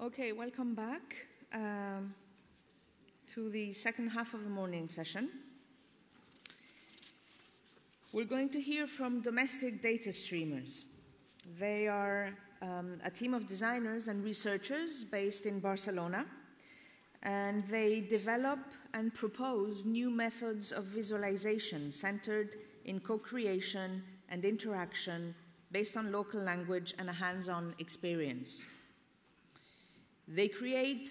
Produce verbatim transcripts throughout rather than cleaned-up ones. Okay, welcome back uh, to the second half of the morning session. We're going to hear from Domestic Data Streamers. They are um, a team of designers and researchers based in Barcelona, and they develop and propose new methods of visualization centered in co-creation and interaction based on local language and a hands-on experience. They create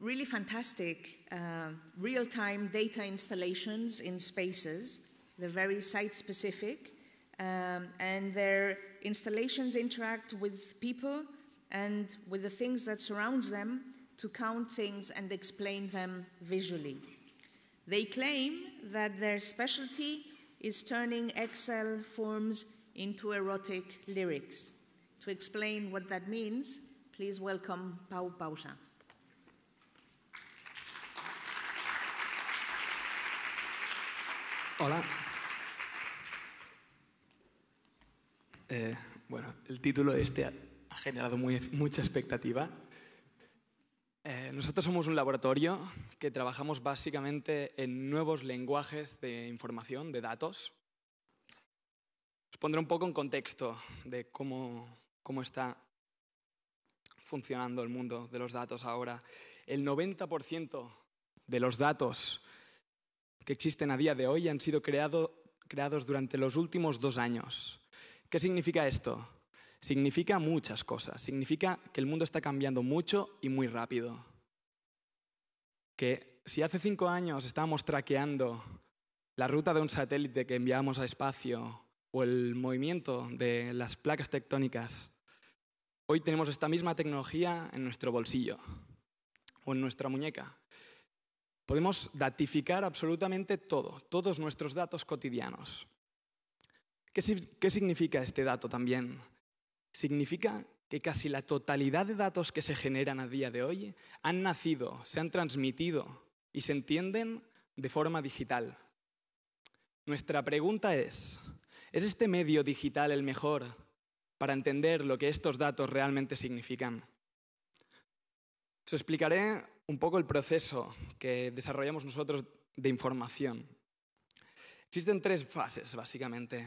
really fantastic uh, real-time data installations in spaces. They're very site-specific, um, and their installations interact with people and with the things that surrounds them to count things and explain them visually. They claim that their specialty is turning Excel forms into erotic lyrics. To explain what that means, please welcome Pau Pausa. Hola. Eh, bueno, el título este ha generado muy, mucha expectativa. Eh, nosotros somos un laboratorio que trabajamos básicamente en nuevos lenguajes de información, de datos. Os pondré un poco en contexto de cómo, cómo está funcionando el mundo de los datos ahora. El noventa por ciento de los datos que existen a día de hoy han sido creado, creados durante los últimos dos años. ¿Qué significa esto? Significa muchas cosas. Significa que el mundo está cambiando mucho y muy rápido. Que si hace cinco años estábamos traqueando la ruta de un satélite que enviábamos al espacio o el movimiento de las placas tectónicas, hoy tenemos esta misma tecnología en nuestro bolsillo o en nuestra muñeca. Podemos datificar absolutamente todo, todos nuestros datos cotidianos. ¿Qué, qué significa este dato también? Significa que casi la totalidad de datos que se generan a día de hoy han nacido, se han transmitido y se entienden de forma digital. Nuestra pregunta es, ¿es este medio digital el mejor para entender lo que estos datos realmente significan? Os explicaré un poco el proceso que desarrollamos nosotros de información. Existen tres fases, básicamente.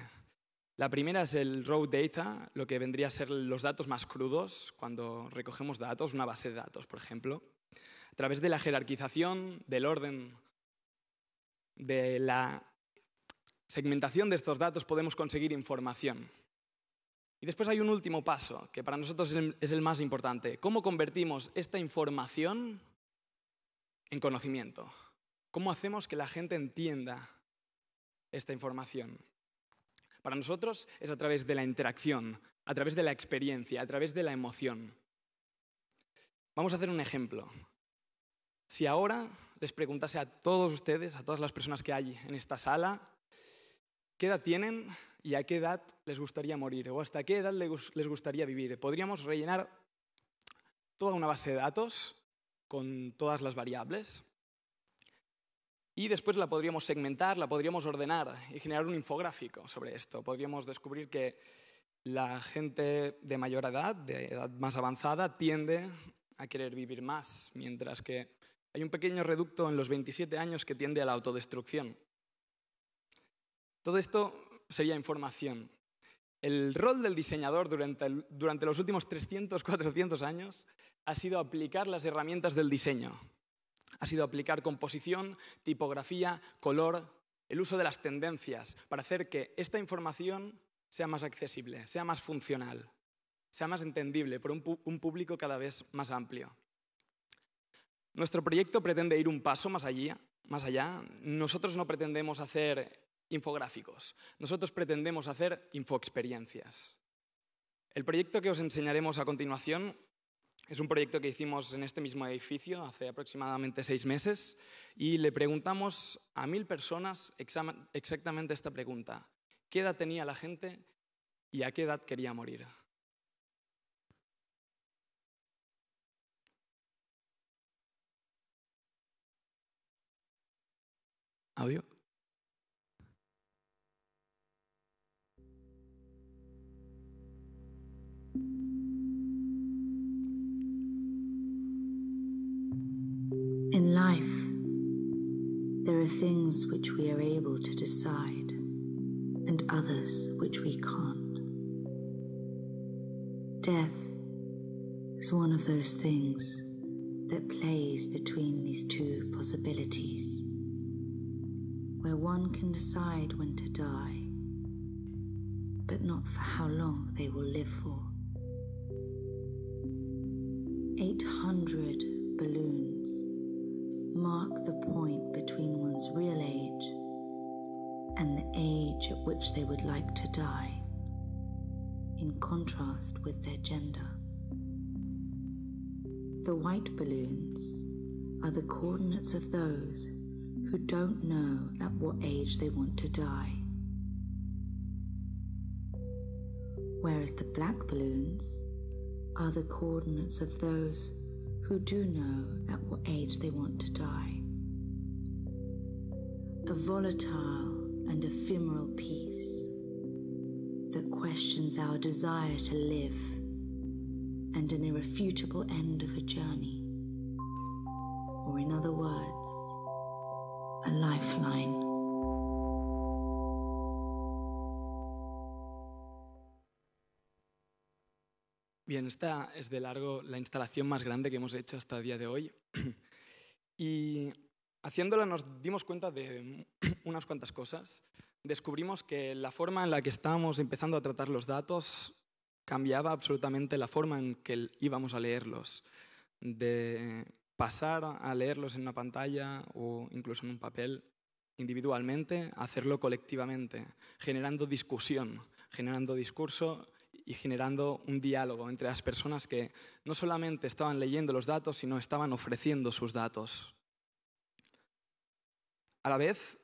La primera es el raw data, lo que vendría a ser los datos más crudos, cuando recogemos datos, una base de datos, por ejemplo. A través de la jerarquización, del orden, de la segmentación de estos datos podemos conseguir información. Y después hay un último paso, que para nosotros es el más importante. ¿Cómo convertimos esta información en conocimiento? ¿Cómo hacemos que la gente entienda esta información? Para nosotros es a través de la interacción, a través de la experiencia, a través de la emoción. Vamos a hacer un ejemplo. Si ahora les preguntase a todos ustedes, a todas las personas que hay en esta sala, ¿qué edad tienen y a qué edad les gustaría morir? ¿O hasta qué edad les gustaría vivir? Podríamos rellenar toda una base de datos con todas las variables y después la podríamos segmentar, la podríamos ordenar y generar un infográfico sobre esto. Podríamos descubrir que la gente de mayor edad, de edad más avanzada, tiende a querer vivir más, mientras que hay un pequeño reducto en los veintisiete años que tiende a la autodestrucción. Todo esto sería información. El rol del diseñador durante, el, durante los últimos trescientos, cuatrocientos años ha sido aplicar las herramientas del diseño. Ha sido aplicar composición, tipografía, color, el uso de las tendencias para hacer que esta información sea más accesible, sea más funcional, sea más entendible por un, un público cada vez más amplio. Nuestro proyecto pretende ir un paso más allá, más allá. Nosotros no pretendemos hacer infográficos. Nosotros pretendemos hacer infoexperiencias. El proyecto que os enseñaremos a continuación es un proyecto que hicimos en este mismo edificio hace aproximadamente seis meses y le preguntamos a mil personas exactamente esta pregunta. ¿Qué edad tenía la gente y a qué edad quería morir? ¿Audio? In life, there are things which we are able to decide and others which we can't. Death is one of those things that plays between these two possibilities, where one can decide when to die, but not for how long they will live for. eight hundred balloons mark the point between one's real age and the age at which they would like to die, in contrast with their gender. The white balloons are the coordinates of those who don't know at what age they want to die, whereas the black balloons are the coordinates of those who do know at what age they want to die. A volatile and ephemeral peace that questions our desire to live, and an irrefutable end of a journey, or in other words, a lifeline. Bien, esta es de largo la instalación más grande que hemos hecho hasta el día de hoy. Y haciéndola nos dimos cuenta de unas cuantas cosas. Descubrimos que la forma en la que estábamos empezando a tratar los datos cambiaba absolutamente la forma en que íbamos a leerlos. De pasar a leerlos en una pantalla o incluso en un papel individualmente, a hacerlo colectivamente, generando discusión, generando discurso y generando un diálogo entre las personas que no solamente estaban leyendo los datos, sino estaban ofreciendo sus datos. A la vez,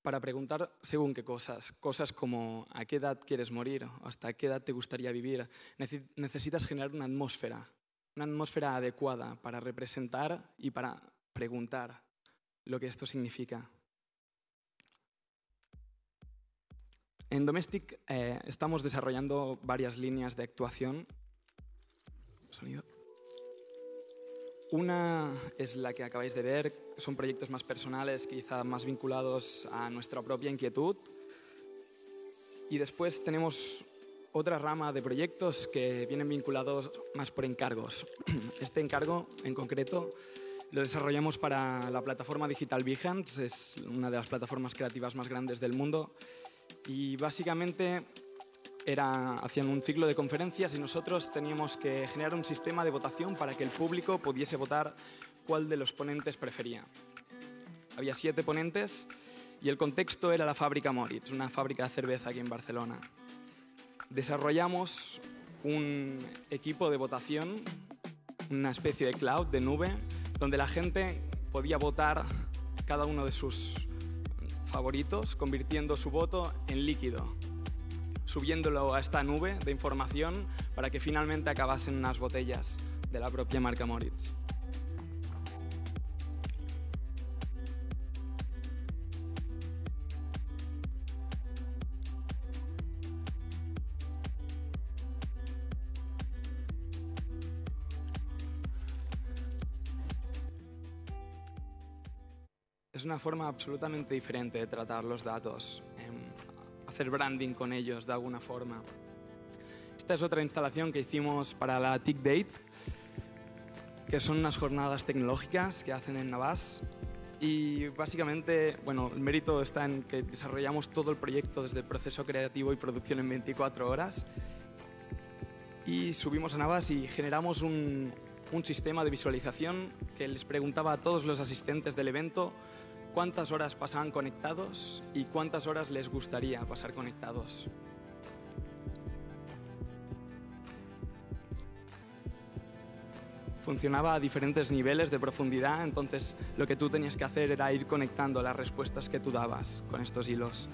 para preguntar según qué cosas, cosas como ¿a qué edad quieres morir? ¿O hasta qué edad te gustaría vivir? Necesitas generar una atmósfera, una atmósfera adecuada para representar y para preguntar lo que esto significa. En Domestic eh, estamos desarrollando varias líneas de actuación. Sonido. Una es la que acabáis de ver, son proyectos más personales, quizá más vinculados a nuestra propia inquietud. Y después tenemos otra rama de proyectos que vienen vinculados más por encargos. Este encargo, en concreto, lo desarrollamos para la plataforma Digital Behance, es una de las plataformas creativas más grandes del mundo. Y básicamente era, hacían un ciclo de conferencias y nosotros teníamos que generar un sistema de votación para que el público pudiese votar cuál de los ponentes prefería. Había siete ponentes y el contexto era la fábrica Moritz, una fábrica de cerveza aquí en Barcelona. Desarrollamos un equipo de votación, una especie de cloud, de nube, donde la gente podía votar cada uno de sus favoritos, convirtiendo su voto en líquido, subiéndolo a esta nube de información para que finalmente acabasen unas botellas de la propia marca Moritz. Es una forma absolutamente diferente de tratar los datos, eh, hacer branding con ellos de alguna forma. Esta es otra instalación que hicimos para la T I C Date, que son unas jornadas tecnológicas que hacen en Navas. Y básicamente, bueno, el mérito está en que desarrollamos todo el proyecto desde el proceso creativo y producción en veinticuatro horas. Y subimos a Navas y generamos un, un sistema de visualización que les preguntaba a todos los asistentes del evento cuántas horas pasaban conectados y cuántas horas les gustaría pasar conectados. Funcionaba a diferentes niveles de profundidad, entonces lo que tú tenías que hacer era ir conectando las respuestas que tú dabas con estos hilos.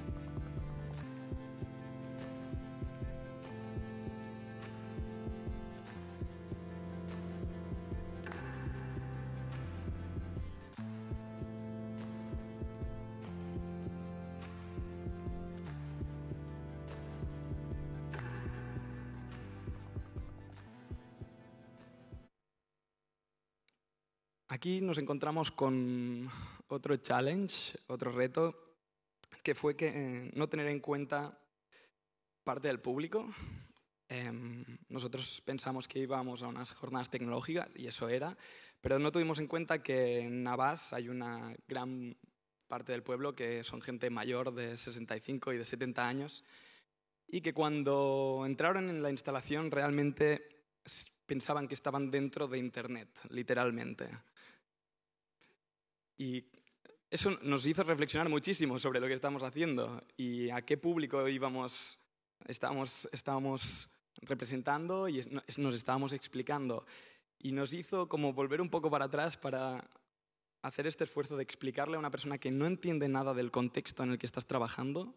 Aquí nos encontramos con otro challenge, otro reto, que fue que eh, no tener en cuenta parte del público. Eh, nosotros pensamos que íbamos a unas jornadas tecnológicas, y eso era, pero no tuvimos en cuenta que en Navas hay una gran parte del pueblo que son gente mayor de sesenta y cinco y de setenta años, y que cuando entraron en la instalación realmente pensaban que estaban dentro de Internet, literalmente. Y eso nos hizo reflexionar muchísimo sobre lo que estamos haciendo y a qué público íbamos, estábamos, estábamos representando y nos estábamos explicando. Y nos hizo como volver un poco para atrás para hacer este esfuerzo de explicarle a una persona que no entiende nada del contexto en el que estás trabajando,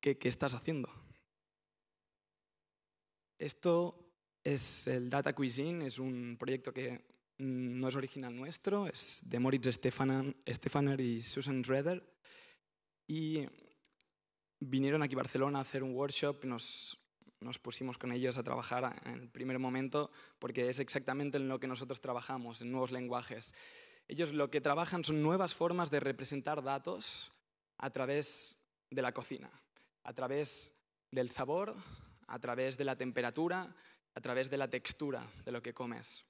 qué estás haciendo. Esto es el Data Cuisine, es un proyecto que no es original nuestro, es de Moritz Stefaner y Susan Redder. Y vinieron aquí a Barcelona a hacer un workshop, nos, nos pusimos con ellos a trabajar en el primer momento porque es exactamente en lo que nosotros trabajamos, en nuevos lenguajes. Ellos lo que trabajan son nuevas formas de representar datos a través de la cocina, a través del sabor, a través de la temperatura, a través de la textura de lo que comes.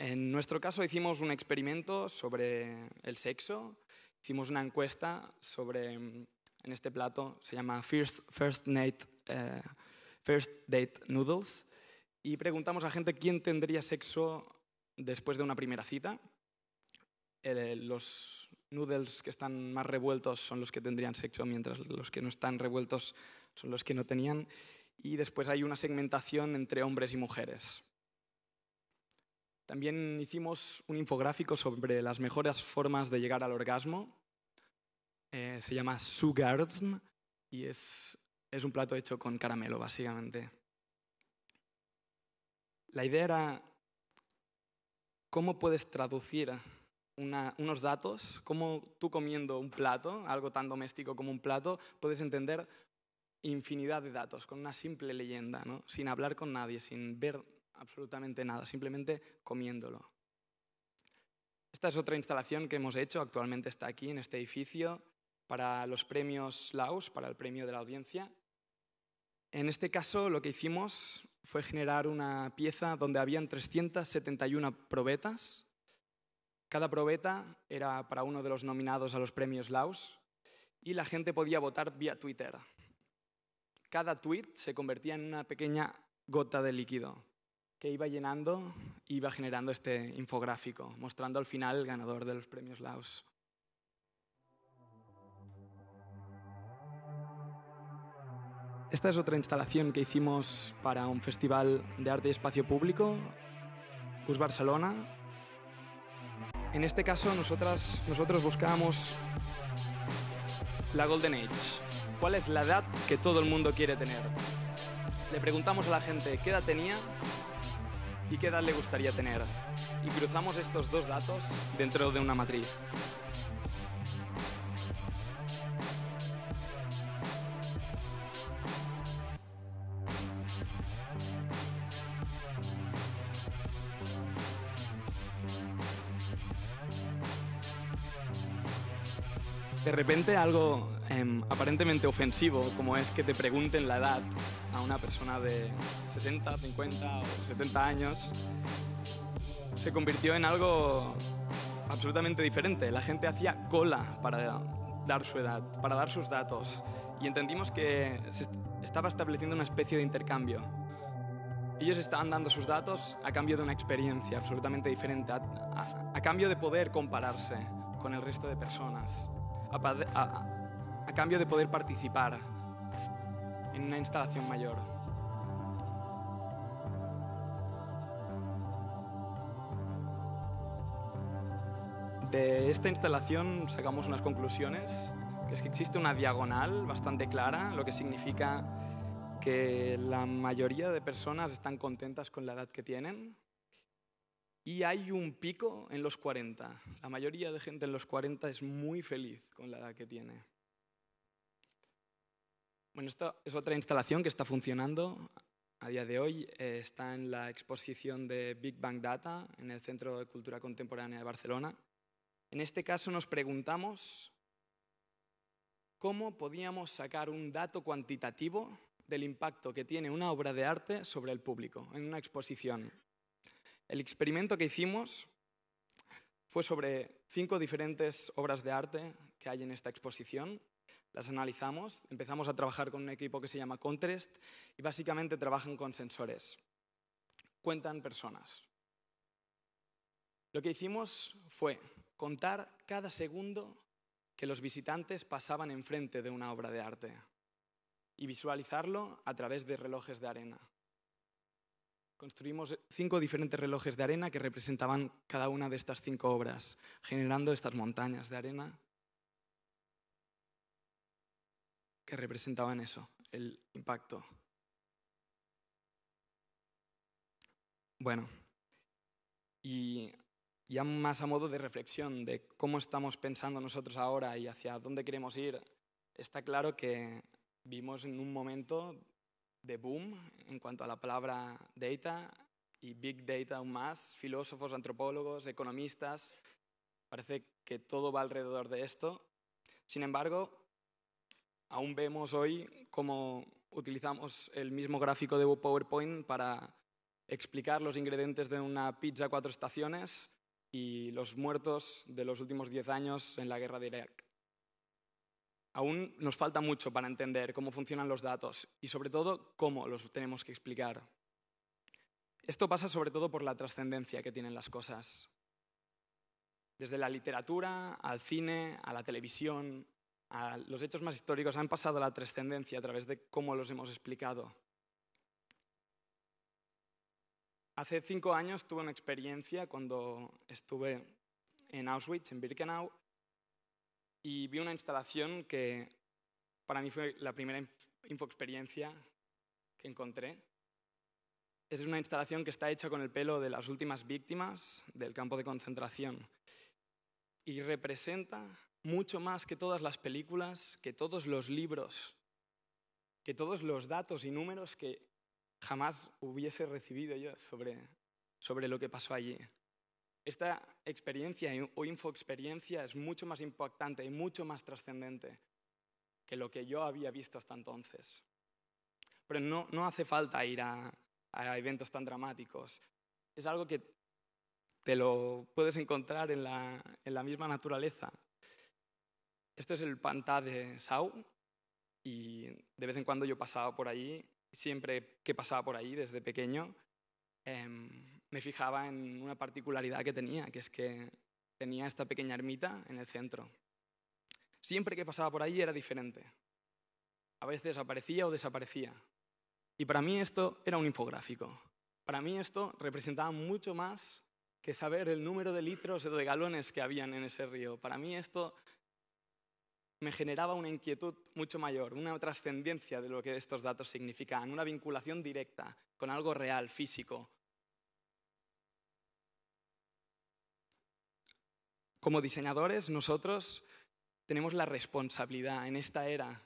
En nuestro caso hicimos un experimento sobre el sexo, hicimos una encuesta sobre... En este plato se llama First, First, Night, eh, First Date Noodles y preguntamos a gente quién tendría sexo después de una primera cita. Eh, los noodles que están más revueltos son los que tendrían sexo, mientras los que no están revueltos son los que no tenían. Y después hay una segmentación entre hombres y mujeres. También hicimos un infográfico sobre las mejores formas de llegar al orgasmo. Eh, se llama Sugarzm y es, es un plato hecho con caramelo, básicamente. La idea era cómo puedes traducir una, unos datos, cómo tú comiendo un plato, algo tan doméstico como un plato, puedes entender infinidad de datos con una simple leyenda, ¿no? Sin hablar con nadie, sin ver absolutamente nada, simplemente comiéndolo. Esta es otra instalación que hemos hecho, actualmente está aquí en este edificio, para los premios LAUS, para el premio de la audiencia. En este caso lo que hicimos fue generar una pieza donde habían trescientas setenta y una probetas. Cada probeta era para uno de los nominados a los premios LAUS y la gente podía votar vía Twitter. Cada tweet se convertía en una pequeña gota de líquido que iba llenando y iba generando este infográfico, mostrando al final el ganador de los premios LAUS. Esta es otra instalación que hicimos para un festival de arte y espacio público, Bus Barcelona. En este caso, nosotras, nosotros buscábamos la Golden Age. ¿Cuál es la edad que todo el mundo quiere tener? Le preguntamos a la gente qué edad tenía y qué edad le gustaría tener. Y cruzamos estos dos datos dentro de una matriz. De repente algo eh, aparentemente ofensivo, como es que te pregunten la edad a una persona de sesenta, cincuenta o setenta años, se convirtió en algo absolutamente diferente. La gente hacía cola para dar su edad, para dar sus datos, y entendimos que se estaba estableciendo una especie de intercambio. Ellos estaban dando sus datos a cambio de una experiencia absolutamente diferente, a, a, a cambio de poder compararse con el resto de personas. A, a, a cambio de poder participar en una instalación mayor. De esta instalación sacamos unas conclusiones, que es que existe una diagonal bastante clara, lo que significa que la mayoría de personas están contentas con la edad que tienen. Y hay un pico en los cuarenta. La mayoría de gente en los cuarenta es muy feliz con la edad que tiene. Bueno, esta es otra instalación que está funcionando. a día de hoy eh, está en la exposición de Big Bang Data en el Centro de Cultura Contemporánea de Barcelona. En este caso nos preguntamos cómo podíamos sacar un dato cuantitativo del impacto que tiene una obra de arte sobre el público en una exposición. El experimento que hicimos fue sobre cinco diferentes obras de arte que hay en esta exposición. Las analizamos, empezamos a trabajar con un equipo que se llama Contrast y básicamente trabajan con sensores. Cuentan personas. Lo que hicimos fue contar cada segundo que los visitantes pasaban enfrente de una obra de arte y visualizarlo a través de relojes de arena. Construimos cinco diferentes relojes de arena que representaban cada una de estas cinco obras, generando estas montañas de arena que representaban eso, el impacto. Bueno, y ya más a modo de reflexión de cómo estamos pensando nosotros ahora y hacia dónde queremos ir, está claro que vimos en un momento de boom en cuanto a la palabra data y big data aún más, filósofos, antropólogos, economistas, parece que todo va alrededor de esto. Sin embargo, aún vemos hoy cómo utilizamos el mismo gráfico de PowerPoint para explicar los ingredientes de una pizza a cuatro estaciones y los muertos de los últimos diez años en la guerra de Irak. Aún nos falta mucho para entender cómo funcionan los datos y, sobre todo, cómo los tenemos que explicar. Esto pasa sobre todo por la trascendencia que tienen las cosas. Desde la literatura, al cine, a la televisión, a los hechos más históricos han pasado a la trascendencia a través de cómo los hemos explicado. Hace cinco años tuve una experiencia cuando estuve en Auschwitz, en Birkenau, y vi una instalación que para mí fue la primera infoexperiencia que encontré. Es una instalación que está hecha con el pelo de las últimas víctimas del campo de concentración y representa mucho más que todas las películas, que todos los libros, que todos los datos y números que jamás hubiese recibido yo sobre, sobre lo que pasó allí. Esta experiencia o infoexperiencia es mucho más impactante y mucho más trascendente que lo que yo había visto hasta entonces. Pero no, no hace falta ir a, a eventos tan dramáticos. Es algo que te lo puedes encontrar en la, en la misma naturaleza. Esto es el Pantá de Sau y de vez en cuando yo pasaba por allí, siempre que pasaba por allí desde pequeño, eh, me fijaba en una particularidad que tenía, que es que tenía esta pequeña ermita en el centro. Siempre que pasaba por ahí era diferente. A veces aparecía o desaparecía. Y para mí esto era un infográfico. Para mí esto representaba mucho más que saber el número de litros o de galones que habían en ese río. Para mí esto me generaba una inquietud mucho mayor, una trascendencia de lo que estos datos significan, una vinculación directa con algo real, físico. Como diseñadores, nosotros tenemos la responsabilidad en esta era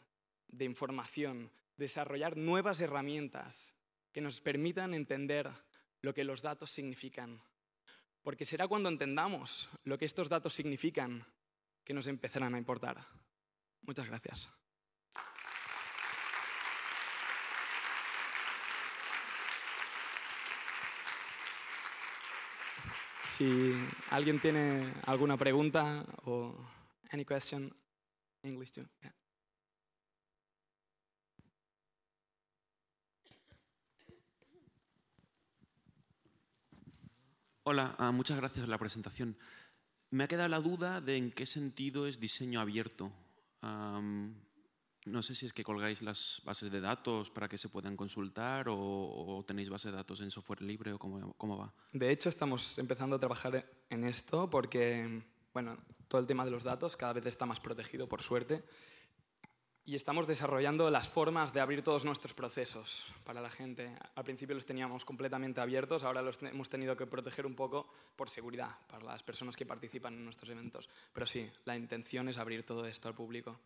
de información, de desarrollar nuevas herramientas que nos permitan entender lo que los datos significan. Porque será cuando entendamos lo que estos datos significan que nos empezarán a importar. Muchas gracias. Si alguien tiene alguna pregunta o any question, English too. Yeah. Hola, uh, muchas gracias por la presentación. Me ha quedado la duda de en qué sentido es diseño abierto. Um, no sé si es que colgáis las bases de datos para que se puedan consultar o, o tenéis base de datos en software libre o cómo, cómo va. De hecho, estamos empezando a trabajar en esto porque, bueno, todo el tema de los datos cada vez está más protegido, por suerte, y estamos desarrollando las formas de abrir todos nuestros procesos para la gente. Al principio los teníamos completamente abiertos, ahora los hemos tenido que proteger un poco por seguridad para las personas que participan en nuestros eventos. Pero sí, la intención es abrir todo esto al público.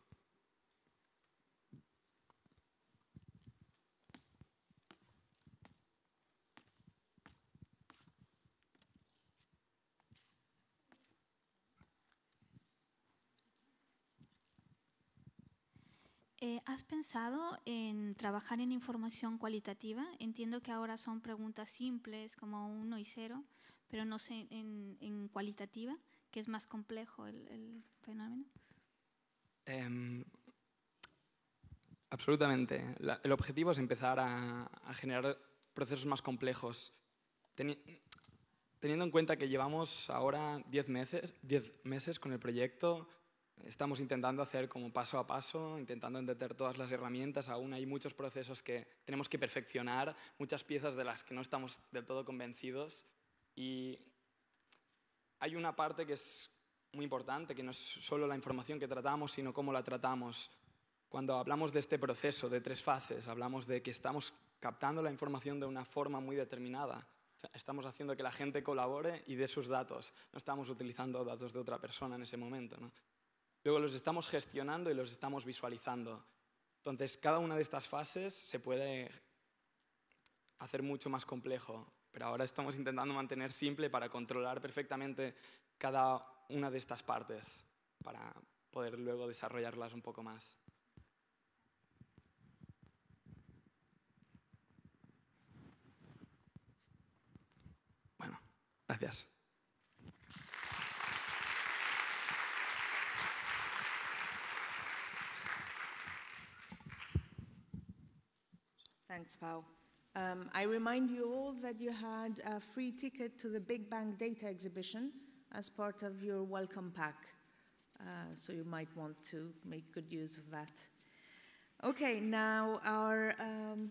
eh, ¿has pensado en trabajar en información cualitativa? Entiendo que ahora son preguntas simples, como uno y cero, pero no sé, en, en cualitativa, que es más complejo el, el fenómeno. Um, absolutamente. La, el objetivo es empezar a, a generar procesos más complejos. Teni teniendo en cuenta que llevamos ahora diez meses, diez meses con el proyecto, estamos intentando hacer como paso a paso, intentando entender todas las herramientas. Aún hay muchos procesos que tenemos que perfeccionar, muchas piezas de las que no estamos del todo convencidos. Y hay una parte que es muy importante, que no es solo la información que tratamos, sino cómo la tratamos. Cuando hablamos de este proceso de tres fases, hablamos de que estamos captando la información de una forma muy determinada. Estamos haciendo que la gente colabore y dé sus datos. No estamos utilizando datos de otra persona en ese momento, ¿no? Luego los estamos gestionando y los estamos visualizando. Entonces, cada una de estas fases se puede hacer mucho más complejo, pero ahora estamos intentando mantener simple para controlar perfectamente cada una de estas partes, para poder luego desarrollarlas un poco más. Bueno, gracias. Thanks, Pau. Um, I remind you all that you had a free ticket to the Big Bang Data exhibition as part of your welcome pack. Uh, so you might want to make good use of that. Okay, now our um,